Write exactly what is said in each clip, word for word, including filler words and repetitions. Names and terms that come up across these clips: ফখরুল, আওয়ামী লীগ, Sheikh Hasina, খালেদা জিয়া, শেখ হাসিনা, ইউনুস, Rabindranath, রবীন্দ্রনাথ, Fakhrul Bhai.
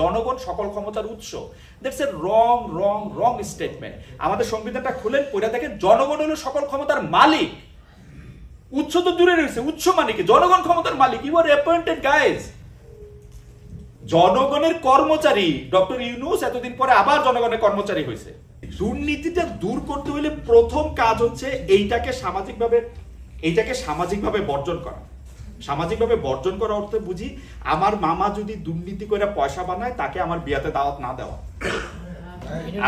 জনগণ সকল ক্ষমতার উৎস। That's a wrong wrong wrong statement. আমাদের সংবিধানটা খুলেন, পড়ে দেখেন, জনগণ হলো সকল ক্ষমতার মালিক। উৎস তো দূরে রয়েছে, উৎস মানে কি? জনগণ ক্ষমতার মালিক। ইউ আর অ্যাপয়েন্টেড গাইজ, জনগণের কর্মচারী। ডক্টর ইউনুস এতদিন পরে আবার জনগণের কর্মচারী হয়েছে। দুর্নীতিটা দূর করতে হলে প্রথম কাজ হচ্ছে এইটাকে সামাজিকভাবে এইটাকে সামাজিকভাবে বর্জন করা। সামাজিকভাবে বর্জন করা অর্থ বুঝি, আমার মামা যদি দুর্নীতি করে পয়সা বানায় তাকে আমার বিয়াতে দাওয়াত না দেওয়া।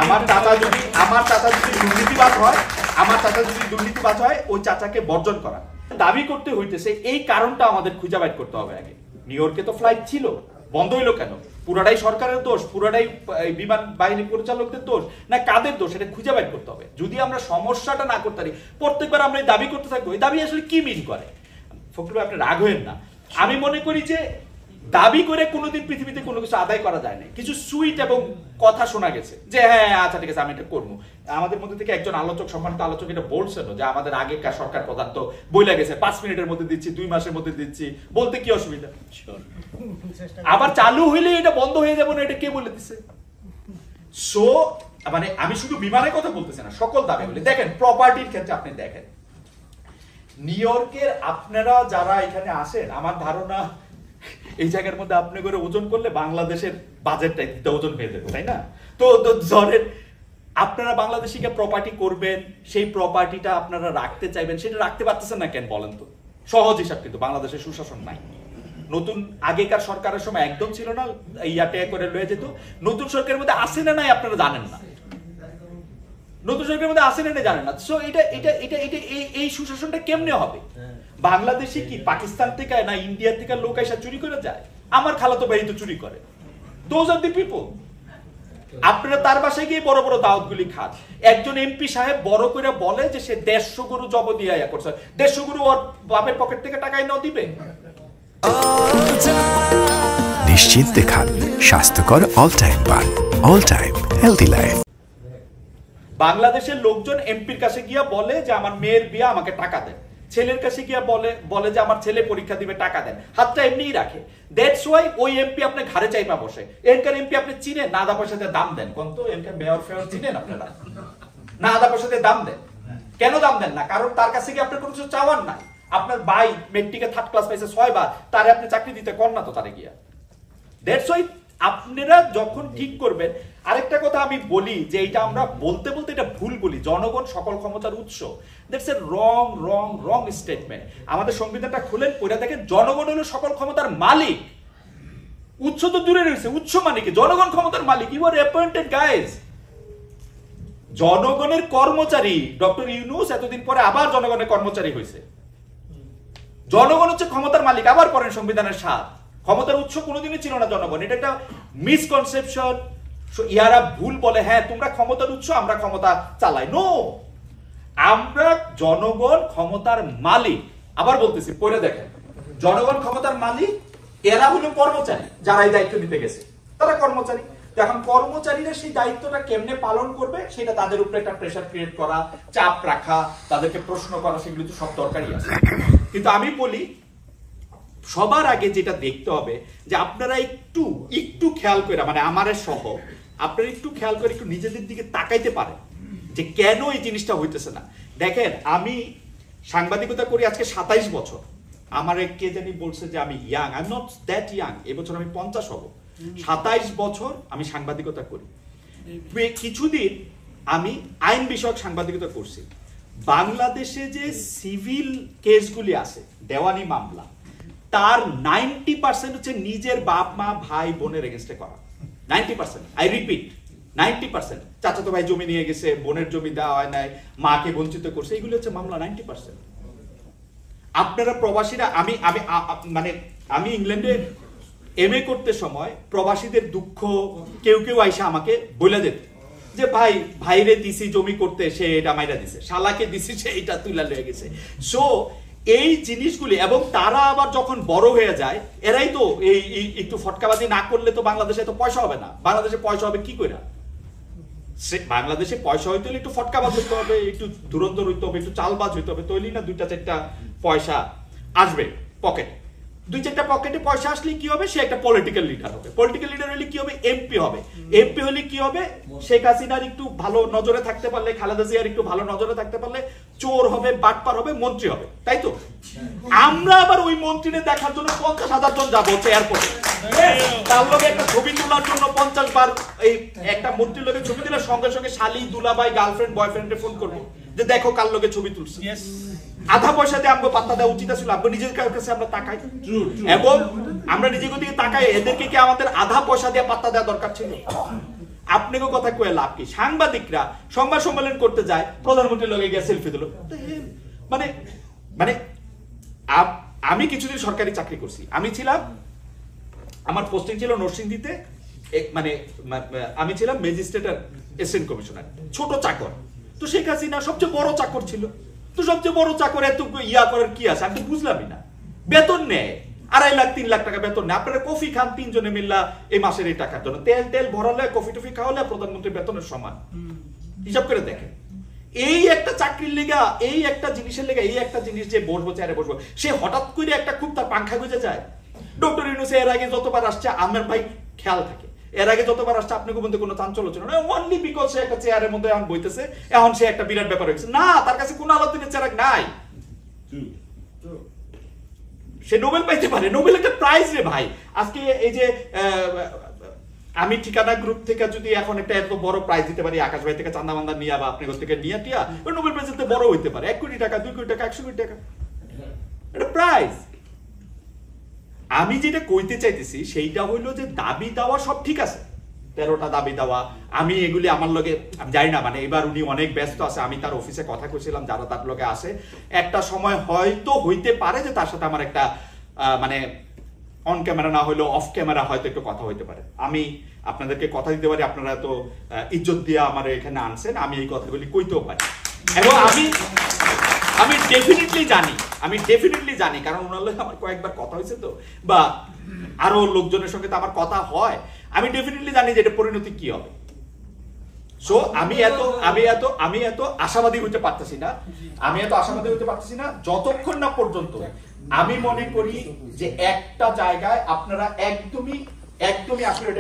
আমার চাচা যদি আমার চাচা যদি দুর্নীতিবাজ হয় আমার চাচা যদি দুর্নীতিবাজ হয় ওই চাচাকে বর্জন করা দাবি করতে হইতেছে। এই কারণটা আমাদের খুঁজে বাইর করতে হবে। আগে নিউ ইয়র্কে তো ফ্লাইট ছিল, বন্ধ হইলো কেন? পুরাটাই সরকারের দোষ, পুরাটাই বিমান বাহিনী পরিচালকদের দোষ, না কাদের দোষ? এটা খুঁজে বাইর করতে হবে। যদি আমরা সমস্যাটা না করতে পারি, প্রত্যেকবার আমরা এই দাবি করতে থাকবো, এই দাবি আসলে কি মিন করে? ফখরুল ভাই, আপনি রাগ হইেন না। আমি মনে করি যে দাবি করে কোনোদিন পৃথিবীতে কোনো কিছু আদায় করা যায় না। কিছু সুইট এবং কথা শোনা গেছে যে হ্যাঁ আচ্ছা ঠিক আছে আমি এটা করবো। আমাদের মধ্যে থেকে একজন আলোচক, সম্মানিত আলোচক, এটা বলছেন যে আমাদের আগেকার সরকার প্রধান তো বইলা গেছে পাঁচ মিনিটের মধ্যে দিচ্ছি, দুই মাসের মধ্যে দিচ্ছি, বলতে কি অসুবিধা? আবার চালু হইলে এটা বন্ধ হয়ে যাবো না, এটা কে বলে দিচ্ছে? সো মানে আমি শুধু বিমানের কথা বলতেছি না, সকল দাবি বলি। দেখেন প্রপার্টির ক্ষেত্রে আপনি দেখেন নিউ ইয়র্কের, আপনারা যারা এখানে আসেন, আমার ধারণা এই জায়গার মধ্যে আপনি করে ওজন করলে বাংলাদেশের বাজেটটা দিতে ওজন হয়ে যাবে, তাই না? তো ধরেন আপনারা বাংলাদেশিকে প্রপার্টি করবেন, সেই প্রপার্টিটা আপনারা রাখতে চাইবেন, সেটা রাখতে পারতেছেন না কেন বলেন তো? সহজ হিসাব, কিন্তু বাংলাদেশের সুশাসন নাই। নতুন আগেকার সরকারের সময় একদম ছিল না, ইয়াটে করে লয়ে যেত। নতুন সরকারের মধ্যে আসে না নাই আপনারা জানেন না, নতুন সরকারের মধ্যে আসে না নাই জানেন না। সো এটা এটা এটা এটা এই সুশাসনটা কেমনে হবে? বাংলাদেশে কি পাকিস্তান থেকে না ইন্ডিয়া থেকে লোক এসে চুরি করে যায়? আমার খালাতো ভাই তো চুরি করে। Those are the people. আপনারা তার বাসায় গিয়ে বড় বড় দাওয়াতগুলি খান। একজন এমপি সাহেব বড় করে বলে যে সে দেড়শো গরু জব দিয়ে আয়া করছে, দেড়শো গরু ওর বাপের পকেট থেকে টাকাই না দিবে। নিশ্চিন্তে খান স্বাস্থ্যকর অল টাইম পান, অল টাইম হেলদি লাইফ। বাংলাদেশের লোকজন এমপির কাছে গিয়ে বলে যে আমার মেয়ের বিয়ে, আমাকে টাকা দেন। ছেলের কাছে গিয়ে বলে বলে যে আমার ছেলে পরীক্ষা দিবে, টাকা দেন। হাতটা এমনিই রাখে। দ্যাটস ওয়াই ওই এমপি আপনি ঘাড়ে চাইপা বসে। এনকার এমপি আপনি চিনে না, আধা পয়সাতে দাম দেন। কোন তো এনকার মেয়র ফেয়র চিনেন আপনারা না, আধা পয়সাতে দাম দেন। কেন দাম দেন না? কারণ তার কাছে গিয়ে আপনার কোনো কিছু চাওয়ার নাই। আপনার ভাই মেট্রিকে থার্ড ক্লাস পাইছে ছয়বার, তারে আপনি চাকরি দিতে কর না তো তারে গিয়া। দ্যাটস ওয়াই আপনারা যখন ঠিক করবেন। আরেকটা কথা আমি বলি যে এইটা আমরা বলতে বলতে এটা ভুল বলি, জনগণ সকল ক্ষমতার উৎস। That's a wrong wrong wrong statement. আমাদের সংবিধানটা খুলেন, পড়ে দেখেন, জনগণ হলো সকল ক্ষমতার মালিক। উৎস তো দূরে রয়েছে, উৎস মানে কি? জনগণ ক্ষমতার মালিক। ইউ আর অ্যাপয়েন্টেড গাইজ, জনগণের কর্মচারী। ডক্টর ইউনুস এতদিন পরে আবার জনগণের কর্মচারী হয়েছে। জনগণ হচ্ছে ক্ষমতার মালিক। আবার পড়েন সংবিধানের সাথ, ক্ষমতার উৎস কোনোদিনই ছিল না জনগণ। এটা একটা মিসকনসেপশন, ইয়ারা ভুল বলে হ্যাঁ তোমরা ক্ষমতার উৎস, আমরা ক্ষমতা চালাই। নো, আমরা জনগণ ক্ষমতার মালিক। আবার বলতেছি, পড়ে দেখেন, জনগণ ক্ষমতার মালিক। এরা হলো কর্মচারী, যারা এই দায়িত্ব নিতে গেছে তারা কর্মচারী। এখন কর্মচারীরা সেই দায়িত্বটা কেমনে পালন করবে সেটা তাদের উপরে একটা প্রেশার ক্রিয়েট করা, চাপ রাখা, তাদেরকে প্রশ্ন করা, সেগুলি তো সব দরকারই আছে। কিন্তু আমি বলি সবার আগে যেটা দেখতে হবে যে আপনারা একটু একটু খেয়াল করে, মানে আমারে সহ আপনারা একটু খেয়াল করে একটু নিজেদের দিকে তাকাইতে পারেন যে কেন এই জিনিসটা হইতেছে না। দেখেন আমি সাংবাদিকতা করি আজকে সাতাইশ বছর। আমার কে জানি বলছে যে আমি young, I am not that young. এবছর আমি পঞ্চাশ হব। সাতাইশ বছর আমি সাংবাদিকতা করি। কিছুদিন আমি আইন বিষয়ক সাংবাদিকতা করছি। বাংলাদেশে যে সিভিল কেসগুলি আছে, দেওয়ানি মামলা, তার নাইনটি পার্সেন্ট হচ্ছে নিজের বাপ মা ভাই বোনের এগেনস্টে করা। Ninety percent, I repeat ninety percent. চাচাতো ভাই জমি নিয়ে গেছে, বোনের জমি দেওয়া হয় নাই, মাকে বঞ্চিত করছে, এগুলো হচ্ছে মামলা নাইনটি পার্সেন্ট। আপনারা প্রবাসীরা, আমি আমি মানে আমি ইংল্যান্ডে এম এ করতে সময় প্রবাসীদের দুঃখ কেউ কেউ আইসা আমাকে বলে দিত যে ভাই ভাইরে দিছি জমি করতে, সে এটা মাইরা দিছে, শালাকে দিছি সে এটা তুলা লয়ে গেছে। সো এই জিনিসগুলি, এবং তারা আবার যখন বড় হয়ে যায়, এরাই তো এই একটু ফটকাবাজি না করলে তো বাংলাদেশে তো পয়সা হবে না। বাংলাদেশে পয়সা হবে কি করে? বাংলাদেশে পয়সা হইতে হলে একটু ফটকাবাজ হইতে হবে, একটু দুরন্ত হইতে হবে, একটু চালবাজ হইতে হবে, তৈলি না দুইটা চারটা পয়সা আসবে পকেট। দুই চারটা পকেটে পয়সা আসলে কি হবে, সে একটা পলিটিক্যাল লিডার হবে। পলিটিক্যাল লিডার হলে কি হবে, এমপি হবে। এমপি হলে কি হবে, শেখ হাসিনার একটু ভালো নজরে থাকতে পারলে, খালেদা জিয়ার একটু ভালো নজরে থাকতে পারলে চোর হবে, বাটপার হবে, মন্ত্রী হবে। তাই তো আমরা আবার ওই মন্ত্রীকে দেখার জন্য পঞ্চাশ হাজার জন যাবো এয়ারপোর্টে, তার লোকে একটা ছবি তোলার জন্য পঞ্চাশ বার এই একটা মন্ত্রীর লোকের ছবি তোলার সঙ্গে সঙ্গে শালি, দুলাভাই, গার্লফ্রেন্ড, বয়ফ্রেন্ডে ফোন করবো যে দেখো কার লোকে ছবি তুলছে। আধা পয়সা দিয়ে আমাকে পাত্তা দেওয়া উচিত ছিল। আমরা নিজের কাছে আমরা তাকাই এবং আমরা নিজের দিকে তাকাই, এদেরকে কি আমাদের আধা পয়সা দিয়ে পাত্তা দেওয়া দরকার ছিল? আপনাকে কথা কয়ে লাভ কি? সাংবাদিকরা সংবাদ সম্মেলন করতে যায়, প্রধানমন্ত্রীর লগে গিয়ে সেলফি দিল। মানে মানে আমি কিছুদিন সরকারি চাকরি করছি, আমি ছিলাম, আমার পোস্টিং ছিল নরসিংদীতে, মানে আমি ছিলাম ম্যাজিস্ট্রেটার এসিস্ট্যান্ট কমিশনার, ছোট চাকর। তো শেখ হাসিনা সবচেয়ে বড় চাকর ছিল, তো সবচেয়ে বড় চাকর এত ইয়া করার কি আছে? আমি তো বুঝলামই না। বেতন নেয় আড়াই লাখ তিন লাখ টাকা বেতন নেয়। আপনারা কফি খান তিনজনে মিল্লা এই মাসের এই টাকার জন্য, তেল তেল ভরালে কফি টফি খাওয়ালে প্রধানমন্ত্রীর বেতনের সমান। হিসাব করে দেখেন, এই একটা চাকরির লেগা, এই একটা জিনিসের লেগা, এই একটা জিনিস যে বসবো চেয়ারে বসবো, সে হঠাৎ করে একটা খুব তার পাংখা গুঁজে যায়। ডক্টর ইউনুস এর আগে যতবার আসছে, আমার ভাই খেয়াল থাকে, এর আগে যতবার আসছে আপনাকে বলতে কোনো চাঞ্চল ছিল না, অনলি বিকজ সে একটা চেয়ারের মধ্যে এখন বইতেছে, এখন সে একটা বিরাট ব্যাপার হয়েছে না, তার কাছে কোনো আলোচনার চেরাক নাই। সে নোবেল পাইতে পারে, নোবেল একটা প্রাইজ রে ভাই। আজকে এই যে আমি ঠিকানা গ্রুপ থেকে যদি এখন একটা এত বড় প্রাইজ দিতে পারি, আকাশ ভাই থেকে চান্দা মান্দা নিয়ে বা আপনার কাছ থেকে নিয়ে টিয়া, নোবেল প্রাইজ এত বড় হইতে পারে, এক কোটি টাকা, দুই কোটি টাকা, একশো কোটি টাকা একটা প্রাইজ। আমি যেটা কইতে চাইতেছি সেইটা হইলো যে দাবি দেওয়া সব ঠিক আছে, তেরোটা দাবি দেওয়া, আমি এগুলি আমার লগে আমি জানি না, মানে এবার উনি অনেক ব্যস্ত আছে। আমি তার অফিসে কথা কইছিলাম, যারা তার লগে আসে একটা সময় হয়তো হইতে পারে যে তার সাথে আমার একটা মানে অন ক্যামেরা না হইলেও অফ ক্যামেরা হয়তো একটু কথা হইতে পারে। আমি আপনাদেরকে কথা দিতে পারি, আপনারা তো ইজ্জত দিয়ে আমার এখানে আনছেন, আমি এই কথাগুলি কইতেও পারি এবং আমি আমি ডেফিনেটলি জানি, আমি ডেফিনেটলি জানি, কারণ ওনার লোক আমার কয়েকবার কথা হয়েছে তো, বা আরো লোকজনের সঙ্গে তো আমার কথা হয়। আমি ডেফিনেটলি জানি যে এটা পরিণতি কি হবে। সো আমি এত আমি এত আমি এত আশাবাদী হতে পারতেছি না, আমি এত আশাবাদী হতে পারতেছি না যতক্ষণ না পর্যন্ত আমি মনে করি যে একটা জায়গায় আপনারা একদমই একদমই আপনারা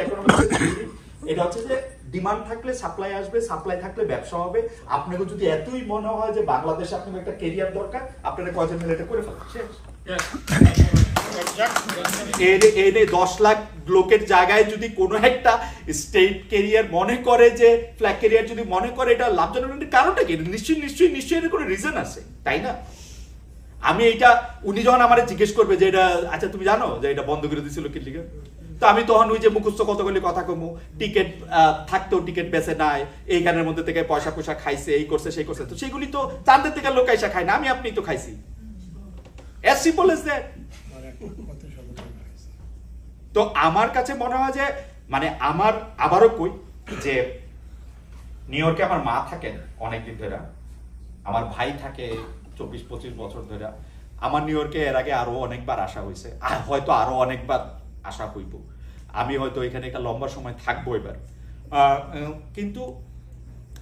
এটা হচ্ছে যে ডিমান্ড থাকলে সাপ্লাই আসবে, সাপ্লাই থাকলে ব্যবসা হবে। আপনাকে যদি এতই মনে হয় যে বাংলাদেশে আপনাদের একটা ক্যারিয়ার দরকার, আপনারা কয়জন মিলে এটা করে ফেলেন। দশ লাখ লোকের জায়গায় যদি কোনো একটা স্টেট ক্যারিয়ার মনে করে, যে ফ্ল্যাগ ক্যারিয়ার যদি মনে করে এটা লাভজনক, কারণটা কি? নিশ্চয়ই নিশ্চয়ই নিশ্চয়ই এর কোনো রিজন আছে, তাই না? আমি এটা উনি যখন আমার জিজ্ঞেস করবে যে এটা আচ্ছা তুমি জানো যে এটা বন্ধ করে দিয়েছিল কি লিগে, তো আমি তখন ওই যে মুখস্থ কতগুলি কথা কমু, টিকিট থাকতেও টিকিট বেঁচে নাই, এই গানের মধ্যে থেকে পয়সা পয়সা খাইছে, এই করছে সেই করছে, তো সেগুলি তো চাঁদের থেকে লোক এসে খায় না, আমি আপনি তো খাইছি। as simple as that. তো আমার কাছে মনে হয় যে মানে আমার আবারও কই যে নিউ ইয়র্কে আমার মা থাকেন অনেকদিন ধরে, আমার ভাই থাকে চব্বিশ পঁচিশ বছর ধরে, আমার নিউ ইয়র্কে এর আগে আরো অনেকবার আসা হয়েছে, আর হয়তো আরো অনেকবার আশা হইব, আমি হয়তো এখানে একটা লম্বা সময় থাকবো এবার। কিন্তু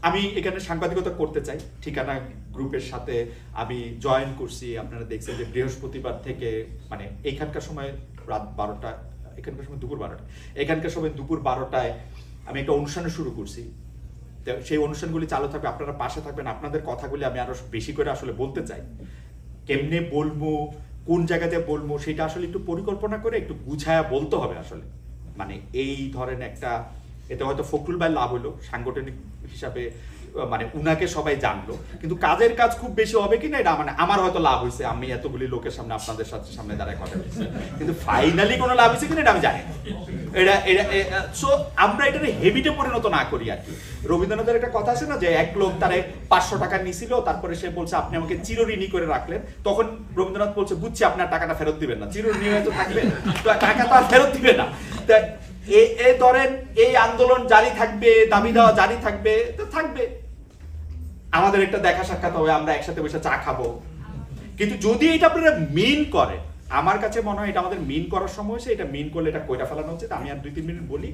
আমি এখানে সাংবাদিকতা করতে চাই, ঠিকানা গ্রুপের সাথে আমি জয়েন করছি। আপনারা দেখছেন যে বৃহস্পতিবার থেকে মানে এখানকার সময় রাত বারোটা, এখানকার সময় দুপুর বারোটা, এখানকার সময় দুপুর বারোটায় আমি একটা অনুষ্ঠান শুরু করছি। সেই অনুষ্ঠানগুলি চালু থাকবে, আপনারা পাশে থাকবেন। আপনাদের কথাগুলি আমি আরো বেশি করে আসলে বলতে চাই, কেমনে বলবো, কোন জায়গাতে বলবো, সেটা আসলে একটু পরিকল্পনা করে একটু বুঝায়া বলতে হবে আসলে। মানে এই ধরেন একটা এতে হয়তো ফখরুল ভাই লাভ হলো সাংগঠনিক হিসাবে, মানে উনাকে সবাই জানলো, কিন্তু কাজের কাজ খুব বেশি হবে কিনা এটা মানে আমার হয়তো লাভ হয়েছে, আমি এতগুলি লোকের সামনে আপনাদের সাথে সামনে দাঁড়ায় কথা বলছি, কিন্তু ফাইনালি কোনো লাভ হয়েছে কিনা এটা আমি জানি এটা এটা সো আমরা এটা হেবিটে পরিণত না করি আর কি। রবীন্দ্রনাথের একটা কথা আছে না, যে এক লোক তারে পাঁচশো টাকা নিয়েছিল, তারপরে সে বলছে আপনি আমাকে চিরঋণী করে রাখলেন, তখন রবীন্দ্রনাথ বলছে বুঝছি আপনার টাকাটা ফেরত দিবেন না, চিরঋণী হয়তো থাকবেন, টাকা তো আর ফেরত দিবে না। এই ধরেন এই আন্দোলন জারি থাকবে, দাবি দেওয়া জারি থাকবে, তো থাকবে, আমাদের একটা দেখা সাক্ষাৎ হবে, আমরা একসাথে বসে চা খাবো। কিন্তু যদি এটা আপনারা মিন করেন, আমার কাছে মনে হয় এটা আমাদের মিন করার সময় হয়েছে, এটা মিন করলে এটা কইটা ফেলানো হচ্ছে। আমি আর দুই তিন মিনিট বলি।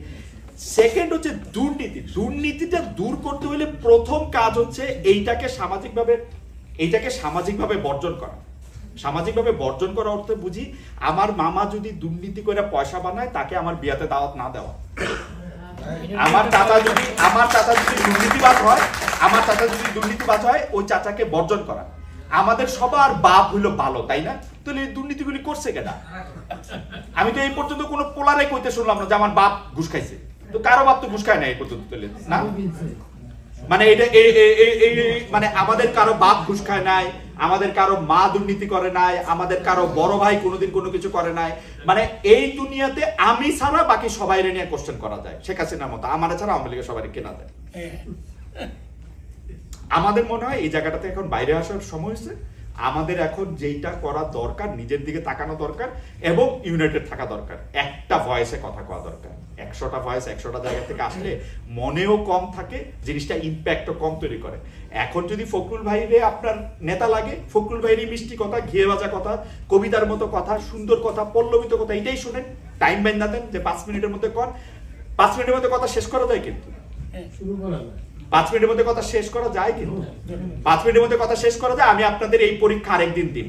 সেকেন্ড হচ্ছে দুর্নীতি। দুর্নীতিটা দূর করতে হলে প্রথম কাজ হচ্ছে এইটাকে সামাজিকভাবে এইটাকে সামাজিকভাবে বর্জন করা। সামাজিকভাবে বর্জন করার অর্থে বুঝি আমার মামা যদি দুর্নীতি করে পয়সা বানায় তাকে আমার বিয়াতে দাওয়াত না দেওয়া, আমার চাচা যদি আমার চাচা যদি দুর্নীতিবাদ হয় আমার চাচা যদি দুর্নীতিবাদ হয় ওই চাচাকে বর্জন করা। আমাদের সবার বাপ হইলো ভালো, তাই না? তাহলে এই দুর্নীতিগুলি করছে কেনা? আমি তো এই পর্যন্ত কোনো পোলারে কইতে শুনলাম না যে আমার বাপ ঘুষ খাইছে, তো কারো বাপ তো ঘুষ খায় না এই পর্যন্ত, না? মানে এটা মানে আমাদের কারো বাপ ঘুষ খায় নাই, আমাদের কারো মা দুর্নীতি করে নাই, আমাদের কারো বড় ভাই কোনোদিন কোনো কিছু করে নাই। মানে এই দুনিয়াতে আমি ছাড়া বাকি সবাই নিয়ে কোশ্চেন করা যায়, শেখ হাসিনার মতো আমার ছাড়া আওয়ামী লীগের সবাই কেনা যায়। আমাদের মনে হয় এই জায়গাটাতে এখন বাইরে আসার সময় হয়েছে। আমাদের এখন যেইটা করা দরকার, নিজের দিকে তাকানো দরকার এবং ইউনাইটেড থাকা দরকার, একটা ভয়েসে কথা কওয়া দরকার। একশোটা ভয়েস একশোটা জায়গা থেকে আসলে মনেও কম থাকে, জিনিসটা ইম্প্যাক্টও কম তৈরি করে। এখন যদি ফখরুল ভাইরে আপনার নেতা লাগে, ফখরুল ভাইয়ের মিষ্টি কথা, ঘিয়ে বাজা কথা, কবিতার মতো কথা, সুন্দর কথা, পল্লবিত কথা, এটাই শোনেন। টাইম বান্ধা দেন যে পাঁচ মিনিটের মধ্যে কর, পাঁচ মিনিটের মধ্যে কথা শেষ করা যায় কিন্তু, শুরু করা যায় পাঁচ মিনিটের মধ্যে কথা শেষ করা যায় কিন্তু পাঁচ মিনিটের মধ্যে কথা শেষ করা যায়। আমি আপনাদের এই পরীক্ষা আরেকদিন দিব,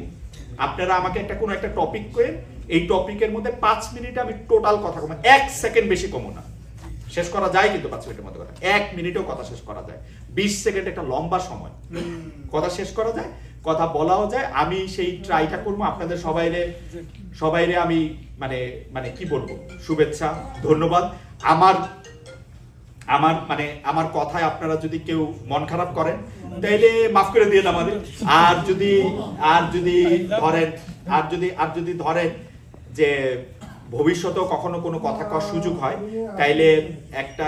আপনারা আমাকে একটা কোনো একটা টপিক করেন, এই টপিকের মধ্যে পাঁচ মিনিটে আমি টোটাল কথা কম, এক সেকেন্ড বেশি কমো না, শেষ করা যায় কিন্তু পাঁচ মিনিটের মধ্যে কথা, এক মিনিটেও কথা শেষ করা যায়। বিশ সেকেন্ড একটা লম্বা সময়, কথা শেষ করা যায়, কথা বলাও যায়। আমি সেই ট্রাইটা করবো। আপনাদের সবাইরে সবাইরে আমি মানে মানে কি বলবো, শুভেচ্ছা, ধন্যবাদ। আমার আমার মানে আমার কথায় আপনারা যদি কেউ মন খারাপ করেন তাইলে মাফ করে দিয়ে দেন আমাদের। আর যদি আর যদি ধরেন আর যদি আর যদি ধরেন যে ভবিষ্যতে কখনো কোনো কথা কওয়ার সুযোগ হয় তাইলে একটা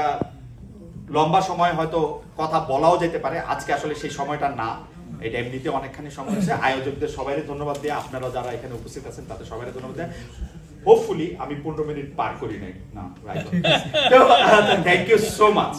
লম্বা সময় হয়তো কথা বলাও যেতে পারে, আজকে আসলে সেই সময়টা না, এটা এমনিতে অনেকখানি সময় আছে। আয়োজকদের সবাইকে ধন্যবাদ দিয়ে, আপনারা যারা এখানে উপস্থিত আছেন তাদের সবাইকে ধন্যবাদ দেয়। হোপফুলি আমি পনেরো মিনিট পার করি নাই না, right? Thank you so much.